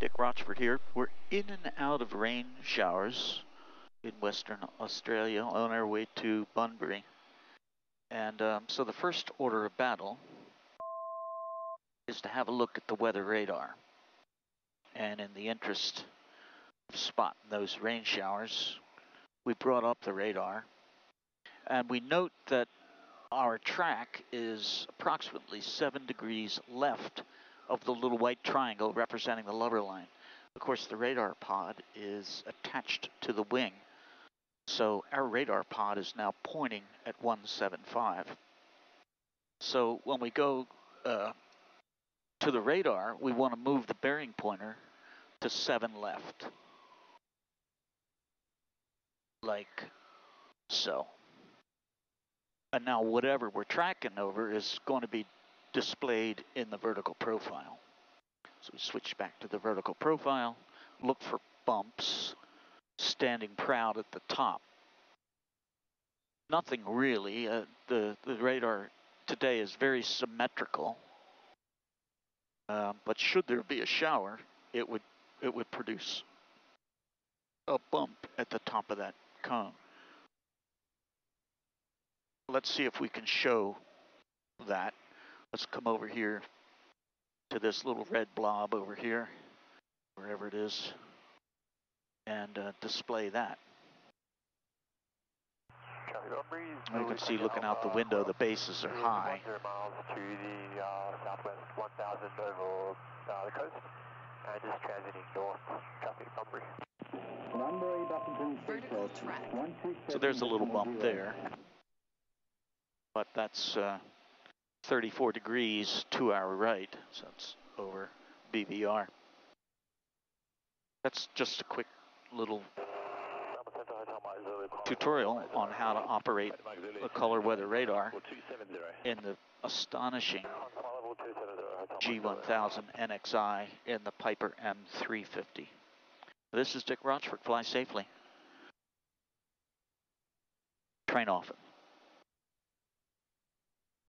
Dick Rochfort here. We're in and out of rain showers in Western Australia on our way to Bunbury. And so the first order of battle is to have a look at the weather radar. And in the interest of spotting those rain showers, we brought up the radar. And we note that our track is approximately 7 degrees left of the little white triangle representing the lubber line. Of course, the radar pod is attached to the wing, so our radar pod is now pointing at 175. So when we go to the radar, we want to move the bearing pointer to 7 left, like so. And now whatever we're tracking over is going to be displayed in the vertical profile. So we switch back to the vertical profile, look for bumps, standing proud at the top. Nothing really. The radar today is very symmetrical, but should there be a shower, it would produce a bump at the top of that cone. Let's see if we can show that. Let's come over here to this little red blob over here, wherever it is, and display that. You can see looking out the window, the bases are high. To the southwest 1000 over the coast, and just transiting north, traffic Bunbury. Vertical track. So there's a little bump there, but that's 34 degrees to our right, so it's over BVR. That's just a quick little tutorial on how to operate a color weather radar in the astonishing G1000 NXI in the Piper M350. This is Dick Rochfort. Fly safely. Train often.